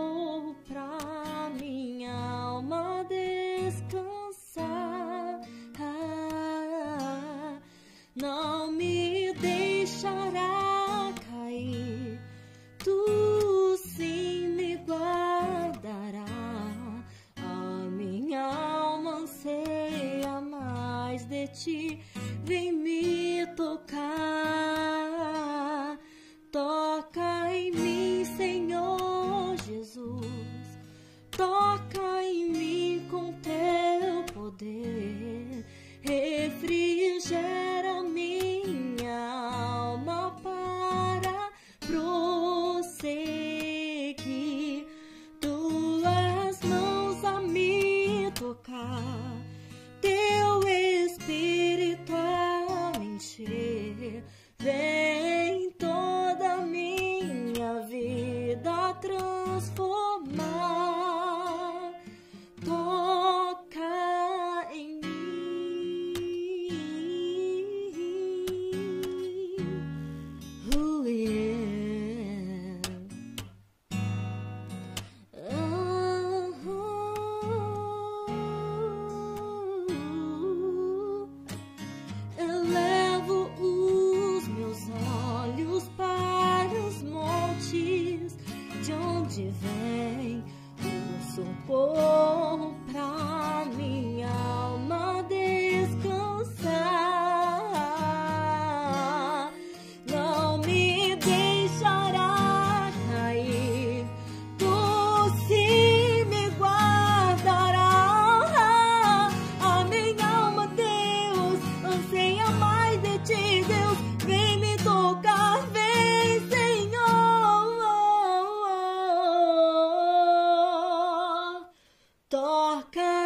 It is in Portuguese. amor pra minha alma descansar. Não me deixará cair, tu sim me guardará. A minha alma anseia mais de ti, vem me tocar. Toca em mim, Senhor Jesus, toca em mim com teu poder. Refrigera minha alma para prosseguir. Tuas mãos a me tocar, teu Espírito a me encher. Vem toda minha vida transformar. Toca em mim. Oh, yeah. Eu levo olhos para os montes, de onde vem o socorro pra minha alma descansar. Não me deixará cair, tu sim me guardará. A minha alma, Deus, anseia mais de ti, Deus, vem me tocar, vem, Senhor, toca.